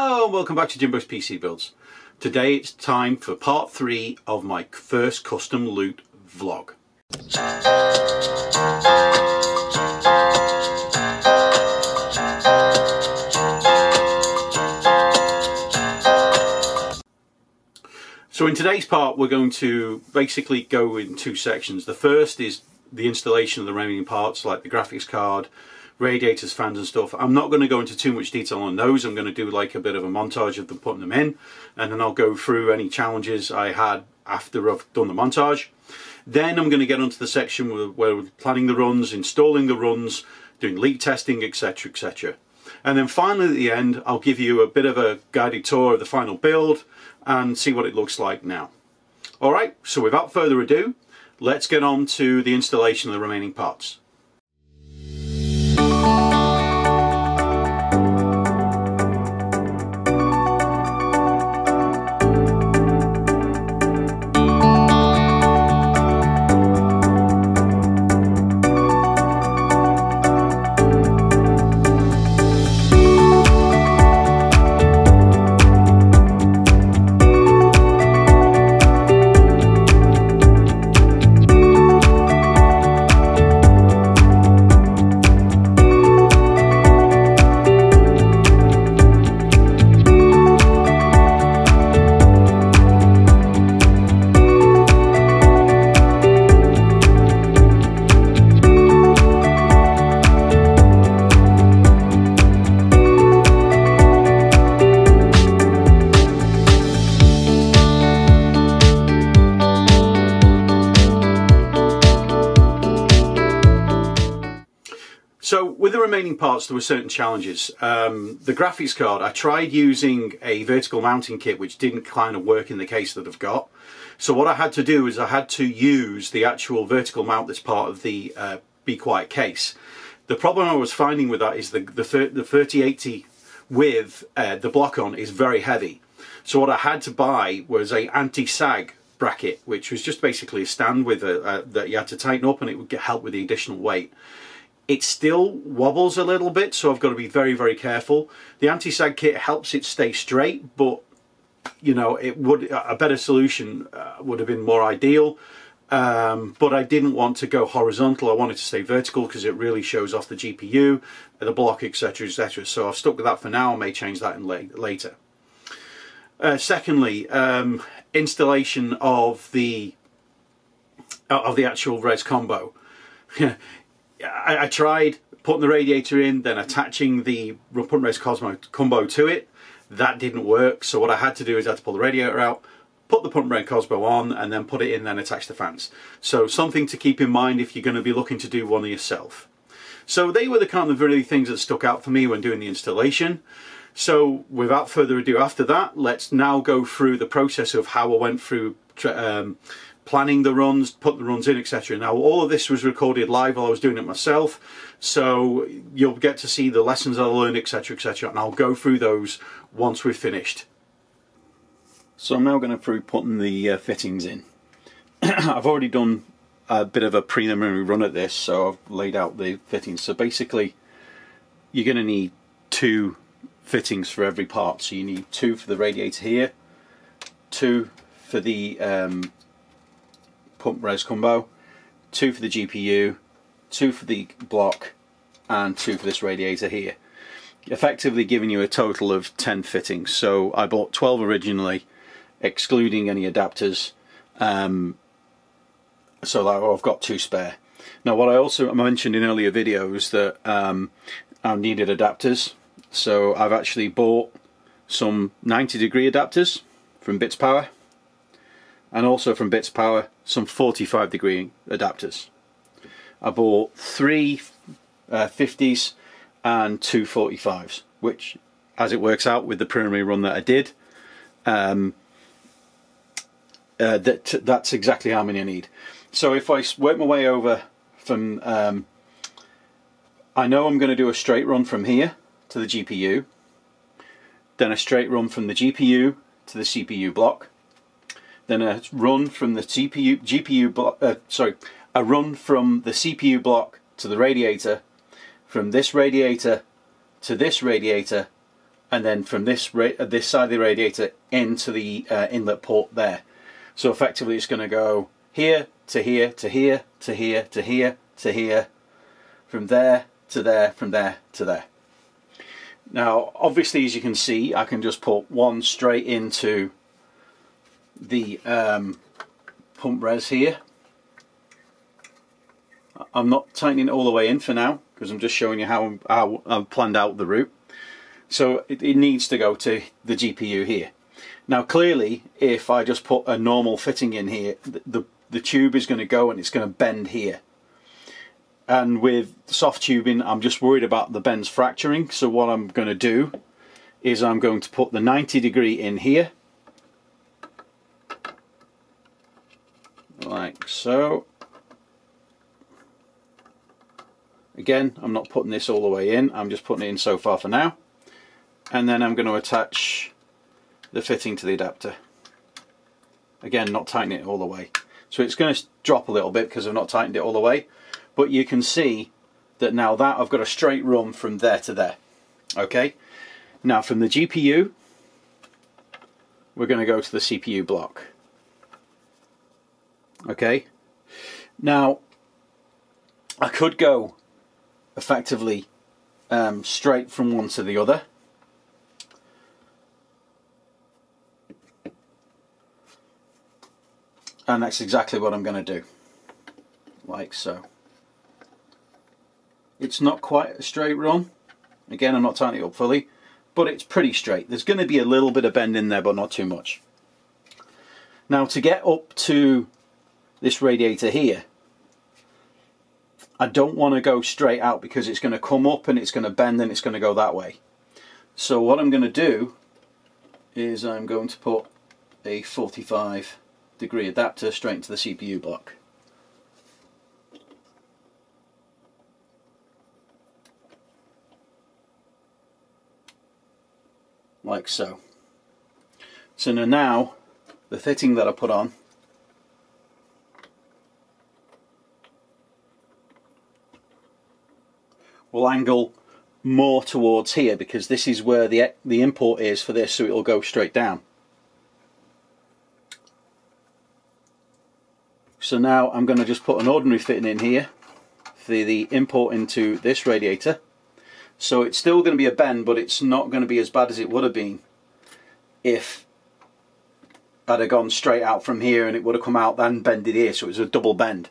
Hello and welcome back to Jimbo's PC Builds. Today it's time for part 3 of my first custom loot vlog. So in today's part we're going to basically go in two sections. The first is the installation of the remaining parts like the graphics card, radiators, fans and stuff. I'm not going to go into too much detail on those. I'm going to do like a bit of a montage of them putting them in, and then I'll go through any challenges I had after I've done the montage. Then I'm going to get onto the section where we're planning the runs, installing the runs, doing leak testing, etc, etc. And then finally at the end I'll give you a bit of a guided tour of the final build and see what it looks like now. Alright, so without further ado, let's get on to the installation of the remaining parts. So with the remaining parts there were certain challenges. The graphics card, I tried using a vertical mounting kit which didn't kind of work in the case that I've got. So what I had to do is I had to use the actual vertical mount that's part of the Be Quiet case. The problem I was finding with that is the 3080 with the block on is very heavy. So what I had to buy was an anti-sag bracket, which was just basically a stand with that you had to tighten up and it would help with the additional weight. It still wobbles a little bit, so I've got to be very, very careful. The anti-sag kit helps it stay straight, but you know, a better solution would have been more ideal. But I didn't want to go horizontal. I wanted to stay vertical because it really shows off the GPU, the block, etc, etc. So I've stuck with that for now. I may change that in later. Secondly, installation of the actual res combo. I tried putting the radiator in, then attaching the Res combo to it. That didn't work, so what I had to do is I had to pull the radiator out, put the Res combo on, and then put it in, then attach the fans. So something to keep in mind if you're going to be looking to do one yourself. So they were the kind of really things that stuck out for me when doing the installation. So without further ado after that, let's now go through the process of how I went through planning the runs, put the runs in, etc. Now all of this was recorded live while I was doing it myself, so you'll get to see the lessons I learned, etc, etc, and I'll go through those once we've finished. So I'm now going to through putting the fittings in. I've already done a bit of a preliminary run at this, so I've laid out the fittings. So basically you're going to need two fittings for every part, so you need two for the radiator here, two for the pump res combo, two for the GPU, two for the block, and two for this radiator here, effectively giving you a total of 10 fittings. So I bought 12 originally, excluding any adapters, so that I've got two spare. Now what I also mentioned in earlier videos that I needed adapters, so I've actually bought some 90-degree adapters from BitsPower, and also from BitsPower some 45-degree adapters. I bought three 50s and two 45s, which as it works out with the preliminary run that I did, that's exactly how many I need. So if I work my way over from, I know I'm going to do a straight run from here to the GPU, then a straight run from the GPU to the CPU block, then a run from the GPU block, a run from the CPU block to the radiator, from this radiator to this radiator, and then from this side of the radiator into the inlet port there. So effectively it's going to go here to here to here to here to here to here, from there to there, from there to there. Now obviously, as you can see, I can just put one straight into the pump res here. I'm not tightening it all the way in for now because I'm just showing you how I've planned out the route. So it needs to go to the GPU here. Now clearly, if I just put a normal fitting in here, the tube is going to go and it's going to bend here. And with soft tubing, I'm just worried about the bends fracturing. So what I'm going to do is I'm going to put the 90 degree in here, like so. Again, I'm not putting this all the way in, I'm just putting it in so far for now. And then I'm going to attach the fitting to the adapter. Again, not tightening it all the way. So it's going to drop a little bit because I've not tightened it all the way. But you can see that now that I've got a straight run from there to there. Okay, now from the GPU, we're going to go to the CPU block. Okay, now I could go effectively straight from one to the other, and that's exactly what I'm going to do, like so. It's not quite a straight run, again I'm not tightening it up fully, but it's pretty straight. There's going to be a little bit of bend in there, but not too much. Now to get up to this radiator here, I don't want to go straight out because it's going to come up and it's going to bend and it's going to go that way. So what I'm going to do is I'm going to put a 45 degree adapter straight into the CPU block. Like so. So now the fitting that I put on will angle more towards here because this is where the import is for this, so it'll go straight down. So now I'm going to just put an ordinary fitting in here for the import into this radiator. So it's still going to be a bend, but it's not going to be as bad as it would have been if I'd have gone straight out from here and it would have come out and bended here, so it was a double bend.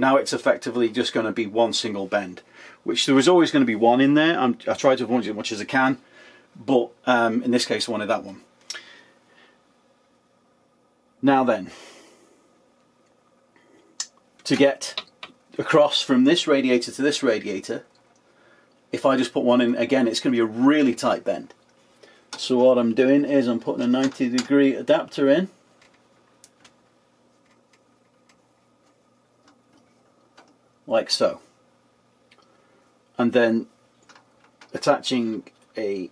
Now it's effectively just going to be one single bend, which there was always going to be one in there. I try to avoid it as much as I can, but in this case I wanted that one. Now then, to get across from this radiator to this radiator, if I just put one in again, it's going to be a really tight bend. So what I'm doing is I'm putting a 90 degree adapter in. Like so, and then attaching the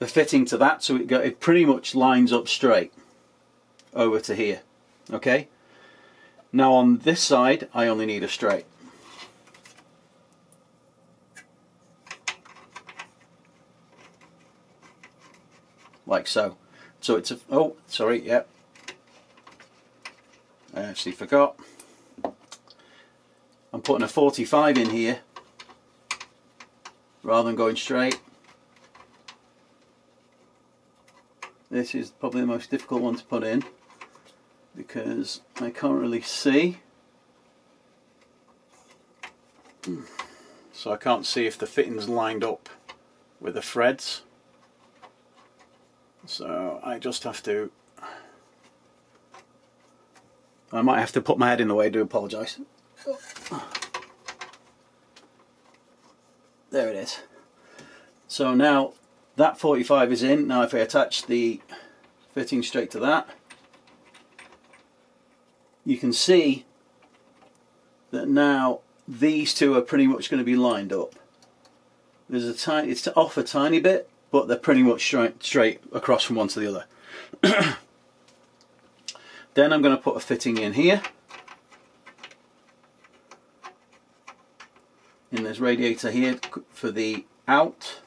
fitting to that, so it pretty much lines up straight over to here. Okay, now on this side I only need a straight. Like so. So it's a, oh sorry, yep. I actually forgot. I'm putting a 45 in here rather than going straight. This is probably the most difficult one to put in because I can't really see. So I can't see if the fitting's lined up with the threads. So I just have to, I might have to put my head in the way, I do apologise. There it is. So now that 45 is in. Now if I attach the fitting straight to that, you can see that now these two are pretty much going to be lined up. There's a tiny, it's off a tiny bit, but they're pretty much straight across from one to the other. Then I'm going to put a fitting in here, in this radiator here for the out.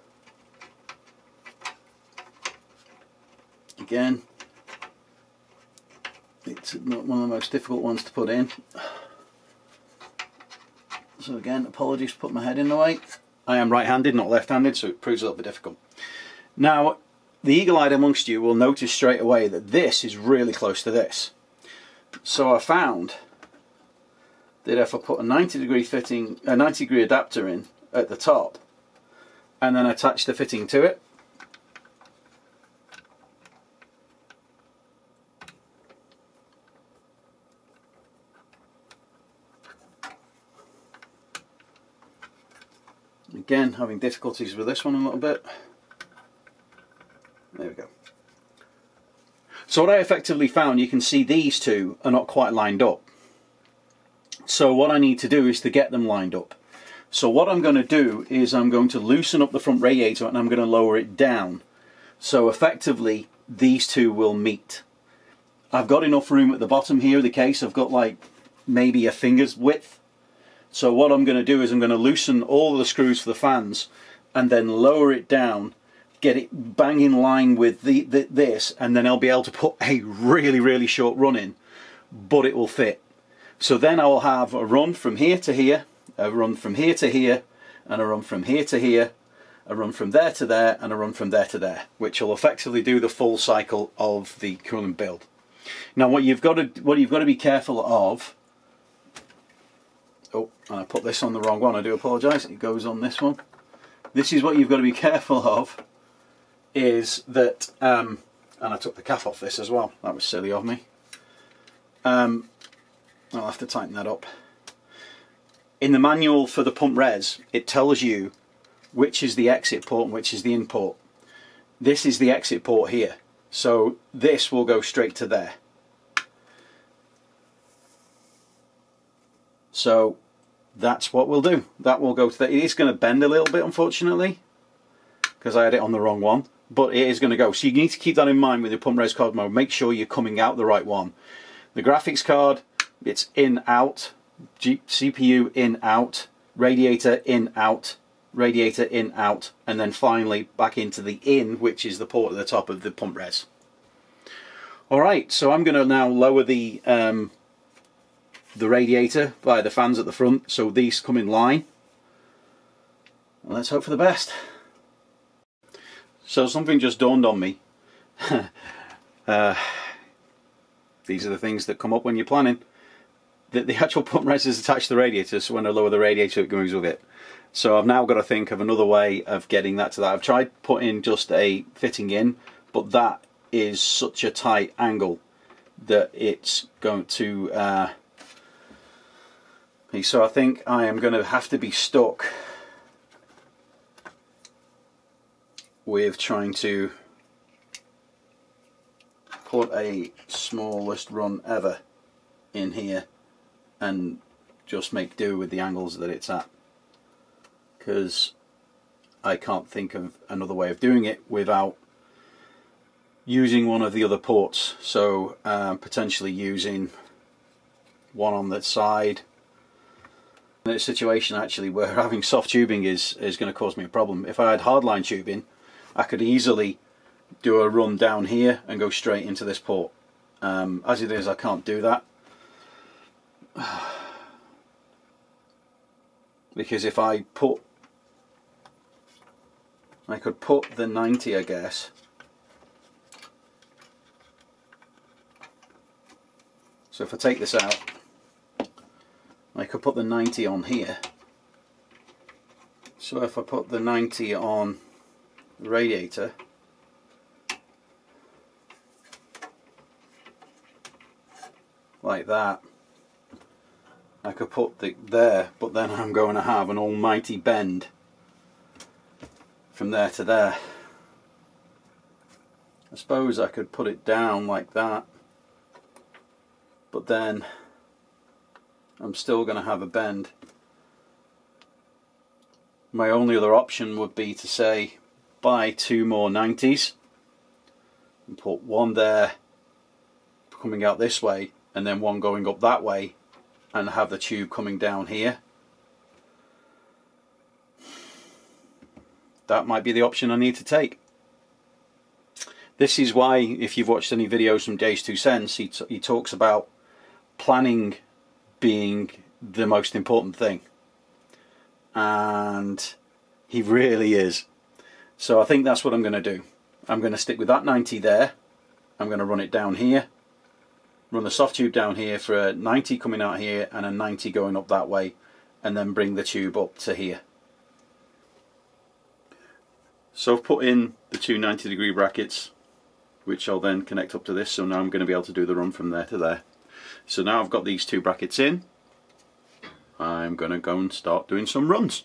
Again, it's not one of the most difficult ones to put in. So again, apologies for putting my head in the way. I am right-handed, not left-handed, so it proves a little bit difficult. Now, the eagle-eyed amongst you will notice straight away that this is really close to this. So I found that if I put a 90-degree fitting, a 90-degree adapter in at the top, and then attach the fitting to it, again, having difficulties with this one a little bit. There we go. So what I effectively found, you can see these two are not quite lined up. So what I need to do is to get them lined up. So what I'm going to do is I'm going to loosen up the front radiator and I'm going to lower it down. So effectively, these two will meet. I've got enough room at the bottom here of the case. I've got like maybe a finger's width. So what I'm going to do is I'm going to loosen all the screws for the fans and then lower it down, get it bang in line with this, and then I'll be able to put a really, really short run in, but it will fit. So then I will have a run from here to here, a run from here to here, and a run from here to here, a run from there to there, and a run from there to there, which will effectively do the full cycle of the coolant build. Now what you've got to be careful of. Oh, and I put this on the wrong one, I do apologise, it goes on this one. This is what you've got to be careful of, is that, and I took the cap off this as well, that was silly of me. I'll have to tighten that up. In the manual for the pump res, it tells you which is the exit port and which is the in port. This is the exit port here, so this will go straight to there. So that's what we'll do. That will go to that. It is going to bend a little bit, unfortunately, because I had it on the wrong one, but it is going to go. So you need to keep that in mind with your pump res card mode. Make sure you're coming out the right one. The graphics card, it's in, out, CPU in, out, radiator in, out, radiator in, out, and then finally back into the in, which is the port at the top of the pump res. All right, so I'm going to now lower the radiator by the fans at the front, so these come in line. Let's hope for the best. So something just dawned on me. These are the things that come up when you're planning. The actual pump res is attached to the radiator, so when I lower the radiator it moves with it. So I've now got to think of another way of getting that to that. I've tried putting just a fitting in, but that is such a tight angle that it's going to so I think I am going to have to be stuck with trying to put a smallest run ever in here and just make do with the angles that it's at, because I can't think of another way of doing it without using one of the other ports. So potentially using one on that side. In a situation actually where having soft tubing is going to cause me a problem. If I had hardline tubing, I could easily do a run down here and go straight into this port. As it is, I can't do that. Because if I put... I could put the 90, I guess. So if I take this out, I could put the 90 on here. So if I put the 90 on the radiator, like that, I could put the there, but then I'm going to have an almighty bend from there to there. I suppose I could put it down like that, but then I'm still going to have a bend. My only other option would be to say buy two more 90s and put one there coming out this way and then one going up that way and have the tube coming down here. that might be the option I need to take. This is why, if you've watched any videos from Jayz2cents, he talks about planning being the most important thing, and he really is. So I think that's what I'm going to do. I'm going to stick with that 90 there. I'm going to run it down here, run the soft tube down here for a 90 coming out here and a 90 going up that way, and then bring the tube up to here. So I've put in the two 90-degree brackets, which I'll then connect up to this, so now I'm going to be able to do the run from there to there. So now I've got these two brackets in, I'm going to go and start doing some runs.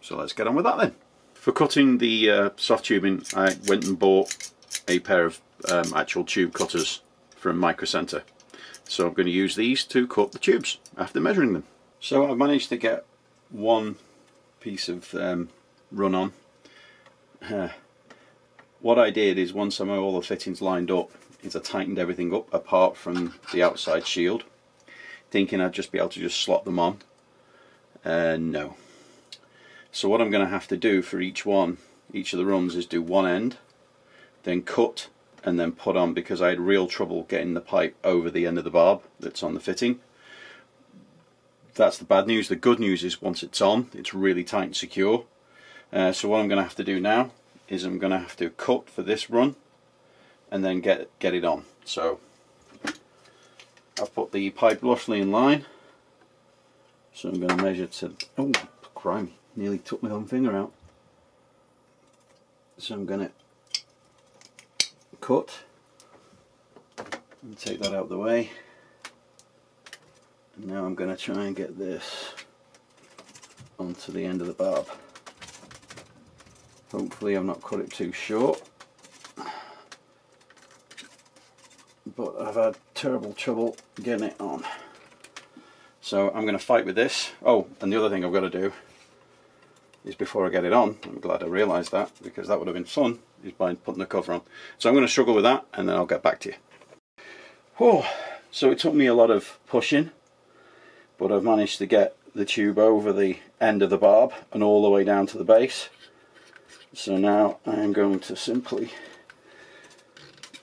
So let's get on with that then. For cutting the soft tubing, I went and bought a pair of actual tube cutters from Micro Center. So I'm going to use these to cut the tubes after measuring them. So I've managed to get one piece of run on. What I did is, once I had all the fittings lined up, is I tightened everything up apart from the outside shield, thinking I'd just be able to just slot them on. No. So what I'm going to have to do for each one, each of the runs, is do one end, then cut, and then put on, because I had real trouble getting the pipe over the end of the barb that's on the fitting. That's the bad news. The good news is, once it's on, it's really tight and secure. So what I'm going to have to do now is I'm going to have to cut for this run and then get it on. So I've put the pipe roughly in line, so I'm going to measure to, oh crime, nearly took my own finger out. So I'm going to cut and take that out of the way, and now I'm going to try and get this onto the end of the barb. Hopefully I've not cut it too short, but I've had terrible trouble getting it on. So I'm going to fight with this. Oh, and the other thing I've got to do is, before I get it on, I'm glad I realised that, because that would have been fun, is by putting the cover on. So I'm going to struggle with that and then I'll get back to you. Whew. So it took me a lot of pushing, but I've managed to get the tube over the end of the barb and all the way down to the base. So now I'm going to simply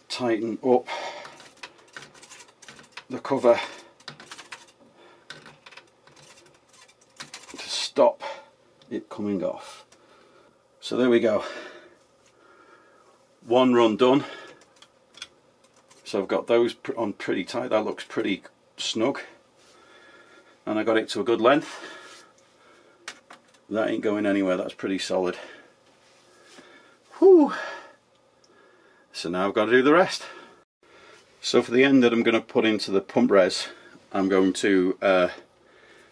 tighten up the cover to stop it coming off. So there we go, one run done. So I've got those on pretty tight, that looks pretty snug, and I got it to a good length. That ain't going anywhere, that's pretty solid. Whew. So now I've got to do the rest. So for the end that I'm going to put into the pump res, I'm going to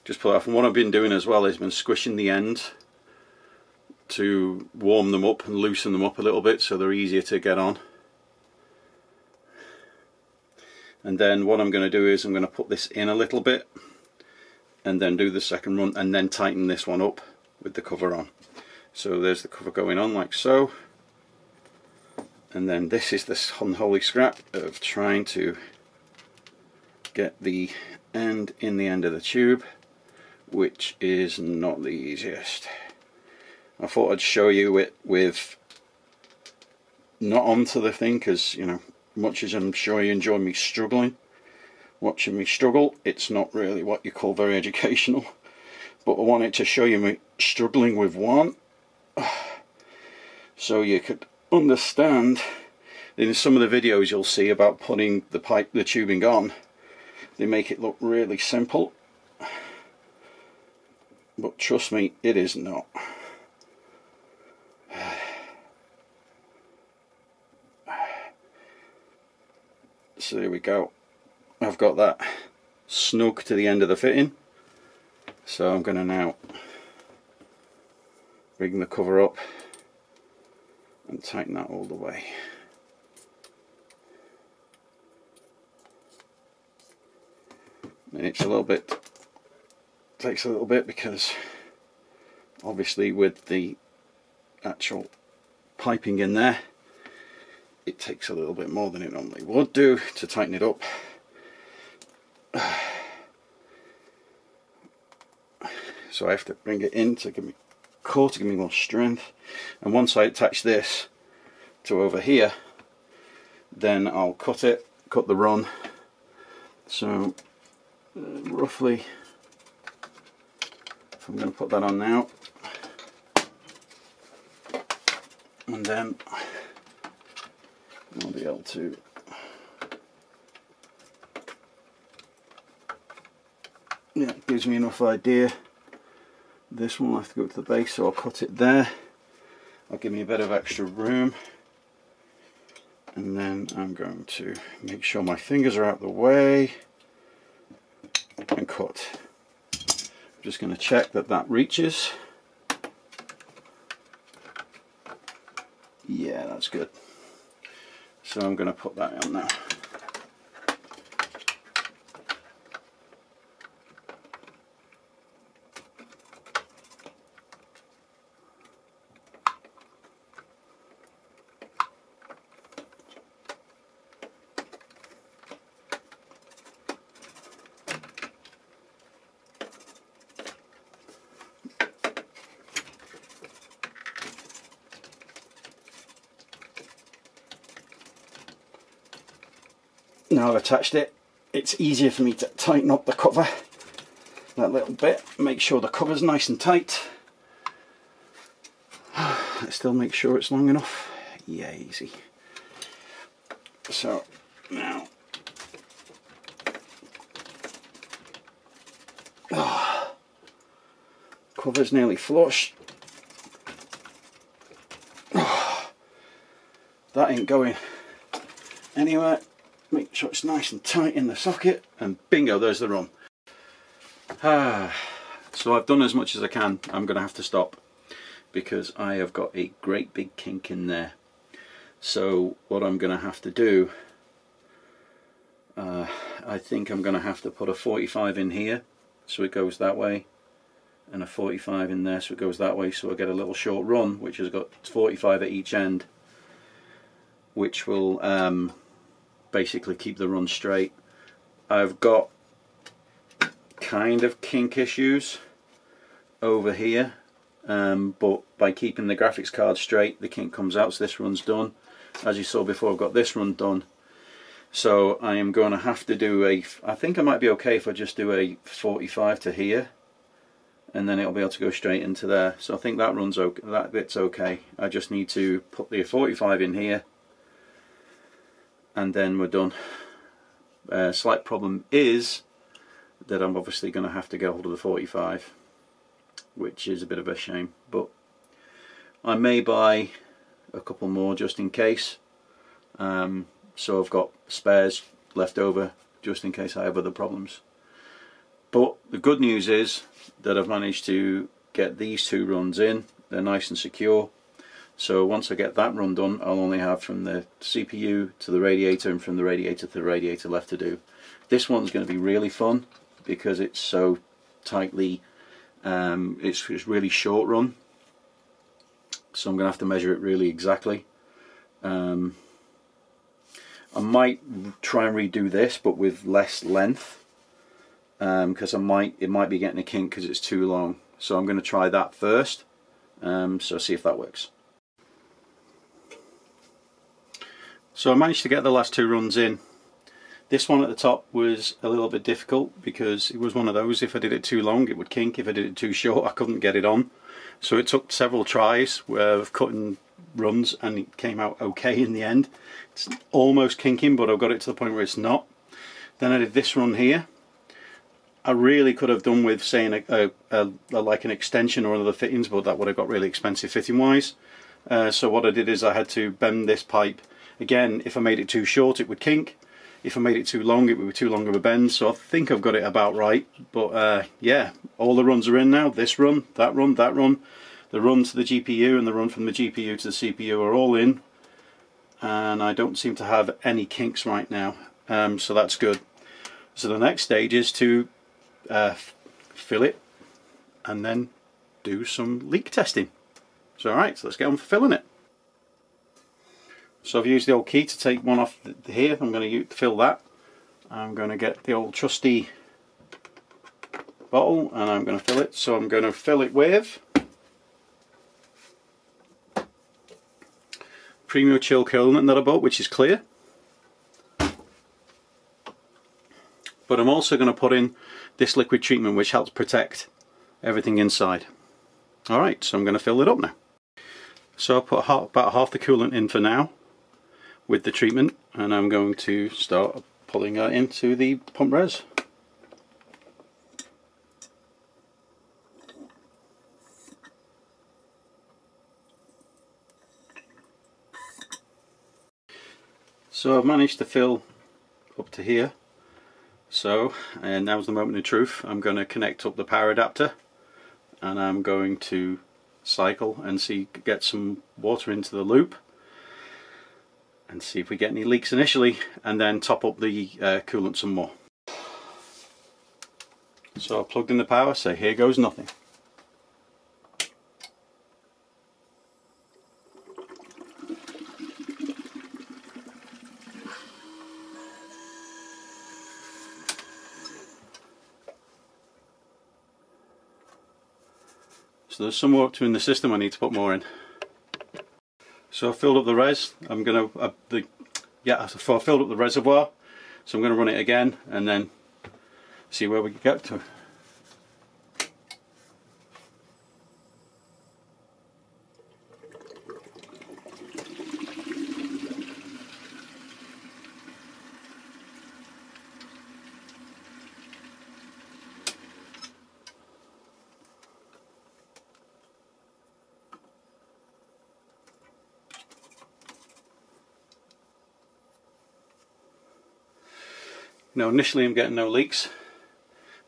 just pull it off. And what I've been doing as well is I've been squishing the ends to warm them up and loosen them up a little bit so they're easier to get on. And then what I'm going to do is I'm going to put this in a little bit and then do the second run and then tighten this one up with the cover on. So there's the cover going on like so. And then this is this unholy scrap of trying to get the end in the end of the tube, which is not the easiest. I thought I'd show you it with not onto the thing, because, you know, much as I'm sure you enjoy me struggling, watching me struggle, it's not really what you call very educational. But I wanted to show you me struggling with one, so you could understand. In some of the videos you'll see about putting the pipe, the tubing on, they make it look really simple, but trust me, it is not. So there we go, I've got that snug to the end of the fitting. So I'm going to now bring the cover up and tighten that all the way. And it's a little bit, takes a little bit, because obviously with the actual piping in there, it takes a little bit more than it normally would do to tighten it up. So I have to bring it in to give me core to give me more strength, and once I attach this to over here, then I'll cut it, cut the run, so roughly, if I'm going to put that on now, and then I'll be able to it gives me enough idea. This one will have to go to the base, so I'll cut it there. I'll give me a bit of extra room, and then I'm going to make sure my fingers are out the way and cut. I'm just going to check that that reaches. Yeah, that's good. So I'm going to put that on now. Now I've attached it, it's easier for me to tighten up the cover that little bit, make sure the cover's nice and tight. Let's still make sure it's long enough. Yeah, easy. So now cover's nearly flush. That ain't going anywhere. Make sure it's nice and tight in the socket, and bingo, there's the run. So I've done as much as I can. I'm going to have to stop because I have got a great big kink in there. So what I'm going to have to do, I think I'm going to have to put a 45 in here so it goes that way, and a 45 in there so it goes that way, so I get a little short run which has got 45 at each end, which will basically keep the run straight. I've got kind of kink issues over here, but by keeping the graphics card straight the kink comes out, so this run's done. As you saw before, I've got this run done, so I am going to have to do a, I think I might be okay if I just do a 45 to here, and then it'll be able to go straight into there. So I think that runs okay, that bit's okay. I just need to put the 45 in here, and then we're done. Slight problem is that I'm obviously going to have to get hold of the 45, which is a bit of a shame, but I may buy a couple more just in case, so I've got spares left over just in case I have other problems. But the good news is that I've managed to get these two runs in. They're nice and secure. So once I get that run done, I'll only have from the CPU to the radiator, and from the radiator to the radiator left to do. This one's going to be really fun because it's so tightly, it's really short run. So I'm going to have to measure it really exactly. I might try and redo this, but with less length, because it might be getting a kink because it's too long. So I'm going to try that first. So see if that works. So I managed to get the last two runs in. This one at the top was a little bit difficult because it was one of those, if I did it too long it would kink, if I did it too short I couldn't get it on. So it took several tries of cutting runs and it came out okay in the end. It's almost kinking, but I've got it to the point where it's not. Then I did this run here. I really could have done with saying like an extension or another fittings, but that would have got really expensive fitting wise. So what I did is I had to bend this pipe. Again, if I made it too short it would kink, if I made it too long it would be too long of a bend, so I think I've got it about right. But yeah, all the runs are in now. This run, that run, that run, the run to the GPU and the run from the GPU to the CPU are all in, and I don't seem to have any kinks right now, so that's good. So the next stage is to fill it and then do some leak testing. So alright, so let's get on for filling it. So I've used the old key to take one off here. I'm going to fill that. I'm going to get the old trusty bottle and I'm going to fill it. So I'm going to fill it with premium chill coolant that I bought, which is clear. But I'm also going to put in this liquid treatment, which helps protect everything inside. Alright, so I'm going to fill it up now. So I'll put about half the coolant in for now with the treatment, and I'm going to start pulling that into the pump res. So I've managed to fill up to here. So, and now's the moment of truth. I'm going to connect up the power adapter, and I'm going to cycle and see, get some water into the loop and see if we get any leaks initially, and then top up the coolant some more. So I plugged in the power, so here goes nothing. So there's some more up to in the system, I need to put more in. So I filled up the res. I'm going to so I filled up the reservoir. So I'm going to run it again and then see where we can get to. Now initially I'm getting no leaks,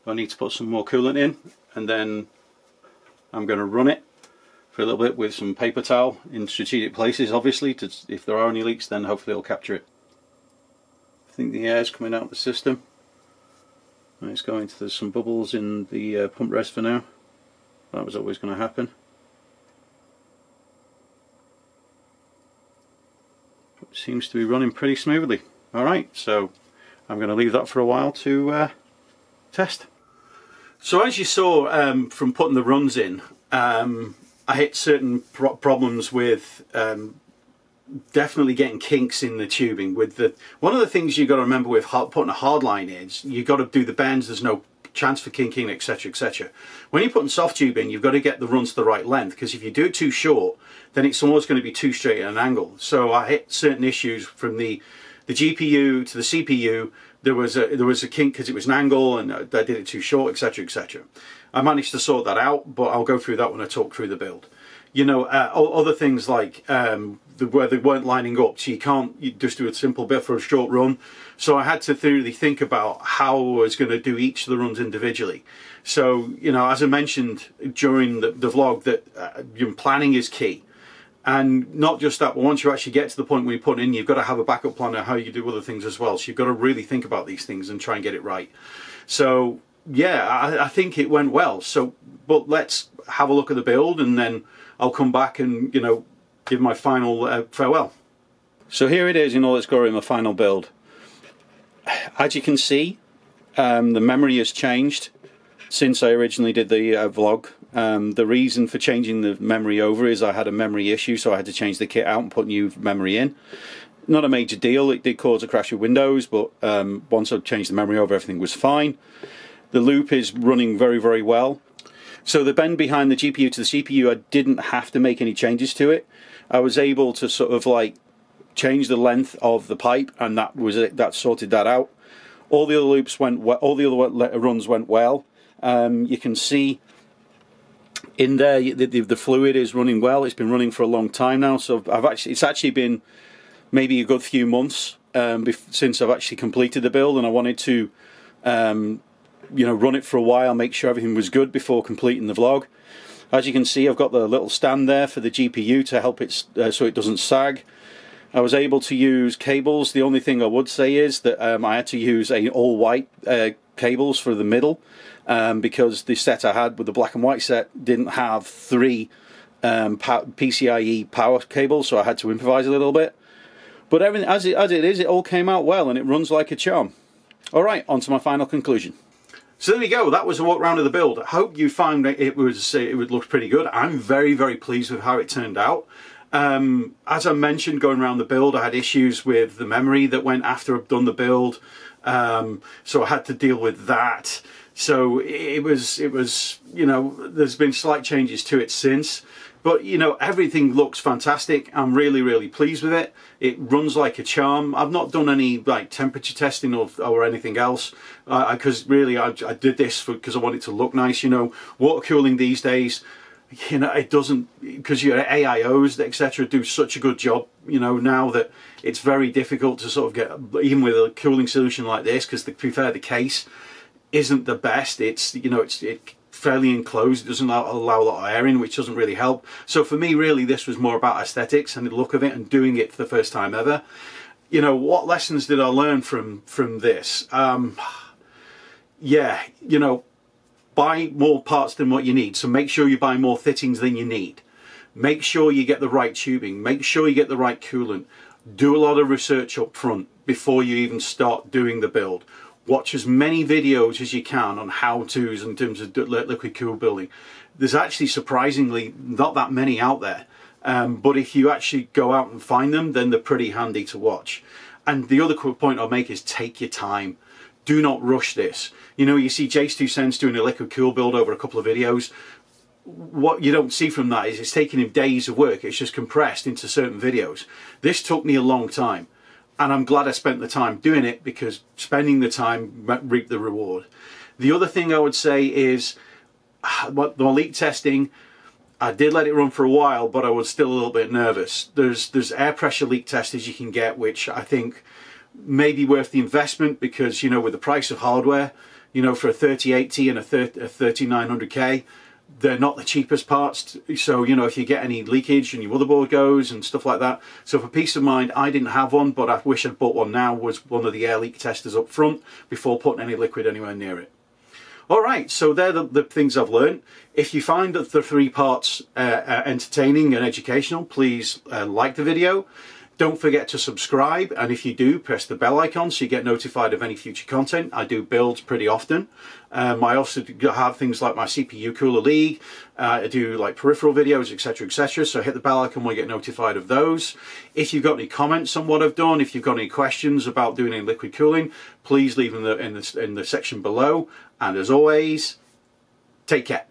but I need to put some more coolant in, and then I'm going to run it for a little bit with some paper towel in strategic places, obviously, to, if there are any leaks, then hopefully it'll capture it. I think the air's coming out of the system. And it's going to, there's some bubbles in the pump rest for now. That was always going to happen. It seems to be running pretty smoothly. Alright, so I'm going to leave that for a while to test. So as you saw from putting the runs in, I hit certain problems with definitely getting kinks in the tubing. With the one of the things you've got to remember with putting a hard line is you've got to do the bends. There's no chance for kinking, etc., etc. When you're putting soft tube in, you've got to get the runs to the right length, because if you do it too short, then it's almost going to be too straight at an angle. So I hit certain issues from the GPU to the CPU. There was a kink because it was an angle and I did it too short, etc., etc. I managed to sort that out, but I'll go through that when I talk through the build. You know, other things like where they weren't lining up, so you just do a simple bit for a short run. So I had to really think about how I was going to do each of the runs individually. So, you know, as I mentioned during the vlog, that planning is key. And not just that, but once you actually get to the point where you put in, you've got to have a backup plan on how you do other things as well. So you've got to really think about these things and try and get it right. So yeah, I think it went well. So, but let's have a look at the build, and then I'll come back and, you know, give my final farewell. So here it is in all its glory, my final build. As you can see, the memory has changed since I originally did the vlog. The reason for changing the memory over is I had a memory issue, so I had to change the kit out and put new memory in. Not a major deal, it did cause a crash with Windows, but once I changed the memory over, everything was fine. The loop is running very, very well. So the bend behind the GPU to the CPU, I didn't have to make any changes to it. I was able to sort of like change the length of the pipe, and that was it. That sorted that out. All the other loops went well, all the other runs went well. You can see in there the fluid is running well. It's been running for a long time now, so it's actually been maybe a good few months since I've actually completed the build, and I wanted to you know, run it for a while, make sure everything was good before completing the vlog. As you can see, I've got the little stand there for the GPU to help it so it doesn't sag. I was able to use cables. The only thing I would say is that I had to use an all white cables for the middle, because the set I had with the black and white set didn't have three PCIe power cables, so I had to improvise a little bit. But everything, as it is, it all came out well, and it runs like a charm. Alright, on to my final conclusion. So there we go, that was a walk round of the build. I hope you found it looked pretty good. I'm very, very pleased with how it turned out. As I mentioned, going around the build, I had issues with the memory that went after I'd done the build, so I had to deal with that. So it was, you know, there's been slight changes to it since, but you know, everything looks fantastic. I'm really, really pleased with it. It runs like a charm. I've not done any like temperature testing or anything else, because really I did this because I want it to look nice. You know, water cooling these days, you know, it doesn't, because your AIOs, etc., do such a good job, you know, now that it's very difficult to sort of get, even with a cooling solution like this, because to be fair, the case isn't the best. It's, you know, it's fairly enclosed, it doesn't allow a lot of air in, which doesn't really help. So for me, really, this was more about aesthetics and the look of it and doing it for the first time ever. You know, what lessons did I learn from this? Yeah, you know, buy more parts than what you need. So make sure you buy more fittings than you need. Make sure you get the right tubing. Make sure you get the right coolant. Do a lot of research up front before you even start doing the build. Watch as many videos as you can on how-tos in terms of liquid cool building. There's actually surprisingly not that many out there. But if you actually go out and find them, then they're pretty handy to watch. And the other quick point I'll make is take your time. Do not rush this. You know, you see Jayz2cents doing a liquid cool build over a couple of videos. What you don't see from that is it's taking him days of work. It's just compressed into certain videos. This took me a long time, and I'm glad I spent the time doing it, because spending the time reaped the reward. The other thing I would say is the leak testing. I did let it run for a while, but I was still a little bit nervous. There's air pressure leak testers you can get, which I think may be worth the investment, because, you know, with the price of hardware, you know, for a 3080 and a 3900K, they're not the cheapest parts. So, you know, if you get any leakage and your motherboard goes and stuff like that. So for peace of mind, I didn't have one, but I wish I'd bought one now, was one of the air leak testers up front before putting any liquid anywhere near it. All right, so they're the things I've learned. If you find that the three parts are entertaining and educational, please like the video. Don't forget to subscribe, and if you do, press the bell icon so you get notified of any future content. I do builds pretty often. I also have things like my CPU Cooler League. I do like peripheral videos, etc., etc. So hit the bell icon, we'll get notified of those. If you've got any comments on what I've done, if you've got any questions about doing any liquid cooling, please leave them in the section below. And as always, take care.